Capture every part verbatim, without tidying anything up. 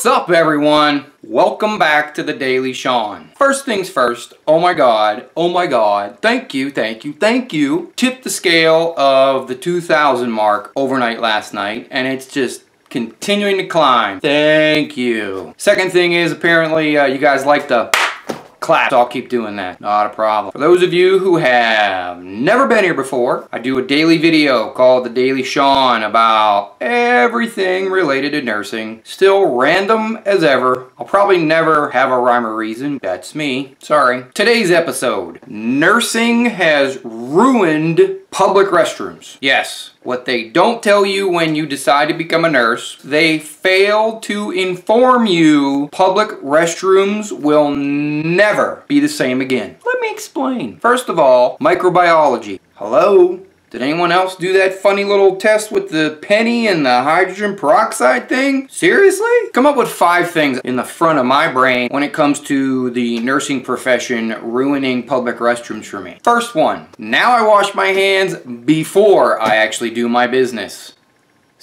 What's up, everyone? Welcome back to The Daily Sean. First things first, oh my god, oh my god, thank you, thank you, thank you. Tipped the scale of the two thousand mark overnight last night, and it's just continuing to climb. Thank you. Second thing is, apparently, uh, you guys like the clap, so I'll keep doing that. Not a problem. For those of you who have never been here before, I do a daily video called The Daily Sean about everything related to nursing. Still random as ever. I'll probably never have a rhyme or reason. That's me. Sorry. Today's episode. Nursing has ruined public restrooms. Yes. What they don't tell you when you decide to become a nurse, they fail to inform you public restrooms will never be the same again. Let me explain. First of all, microbiology. Hello? Did anyone else do that funny little test with the penny and the hydrogen peroxide thing? Seriously? Come up with five things in the front of my brain when it comes to the nursing profession ruining public restrooms for me. First one, now I wash my hands before I actually do my business.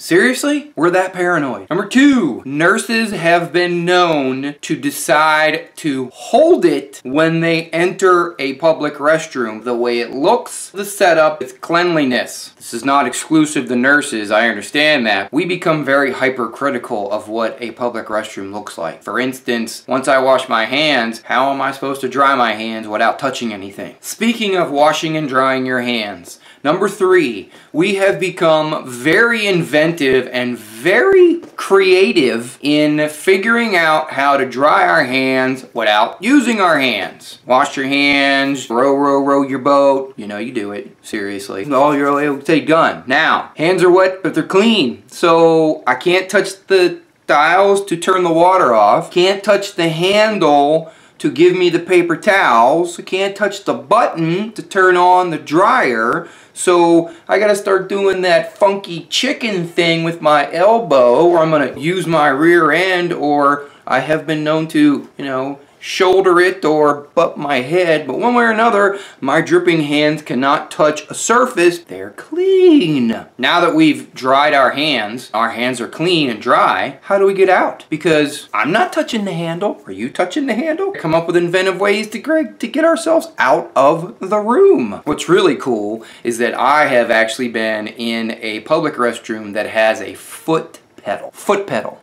Seriously? We're that paranoid. Number two, nurses have been known to decide to hold it when they enter a public restroom. The way it looks, the setup, its cleanliness. This is not exclusive to nurses, I understand that. We become very hypercritical of what a public restroom looks like. For instance, once I wash my hands, how am I supposed to dry my hands without touching anything? Speaking of washing and drying your hands, number three, we have become very inventive and very creative in figuring out how to dry our hands without using our hands. Wash your hands, row, row, row your boat. You know you do it, seriously. All you're able to say done. Now, hands are wet, but they're clean. So I can't touch the dials to turn the water off. Can't touch the handle to give me the paper towels. I can't touch the button to turn on the dryer. So I gotta start doing that funky chicken thing with my elbow, or I'm gonna use my rear end, or I have been known to, you know, shoulder it or butt my head. But one way or another, my dripping hands cannot touch a surface. They're clean. Now that we've dried our hands, our hands are clean and dry, how do we get out? Because I'm not touching the handle. Are you touching the handle? Come up with inventive ways to, to get ourselves out of the room. What's really cool is that I have actually been in a public restroom that has a foot pedal. Foot pedal.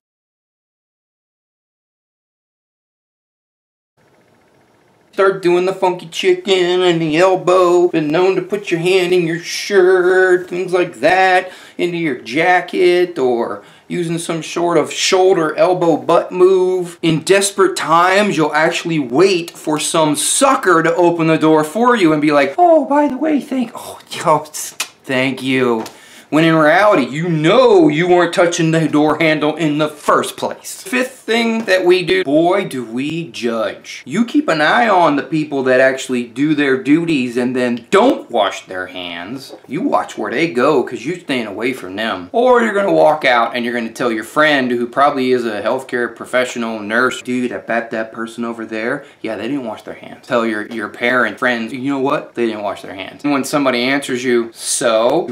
Start doing the funky chicken and the elbow. Been known to put your hand in your shirt, things like that, into your jacket, or using some sort of shoulder, elbow, butt move. In desperate times, you'll actually wait for some sucker to open the door for you and be like, oh, by the way, thank, oh, yo, thank you. When in reality, you know you weren't touching the door handle in the first place. Fifth thing that we do, boy, do we judge. You keep an eye on the people that actually do their duties and then don't wash their hands. You watch where they go because you're staying away from them. Or you're going to walk out and you're going to tell your friend who probably is a healthcare professional, nurse, dude, I bet that person over there, yeah, they didn't wash their hands. Tell your, your parent, friends, you know what? They didn't wash their hands. And when somebody answers you, so?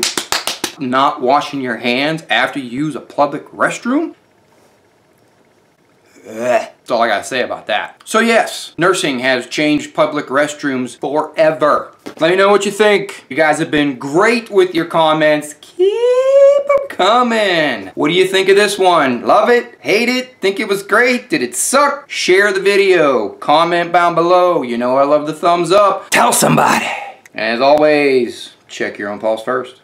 Not washing your hands after you use a public restroom? Ugh. That's all I gotta say about that. So yes, nursing has changed public restrooms forever. Let me know what you think. You guys have been great with your comments. Keep them coming. What do you think of this one? Love it? Hate it? Think it was great? Did it suck? Share the video. Comment down below. You know I love the thumbs up. Tell somebody. And as always, check your own pulse first.